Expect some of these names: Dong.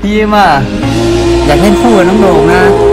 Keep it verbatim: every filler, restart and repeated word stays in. พี่มาอยากเล่นคู่กับน้องโด่งนะ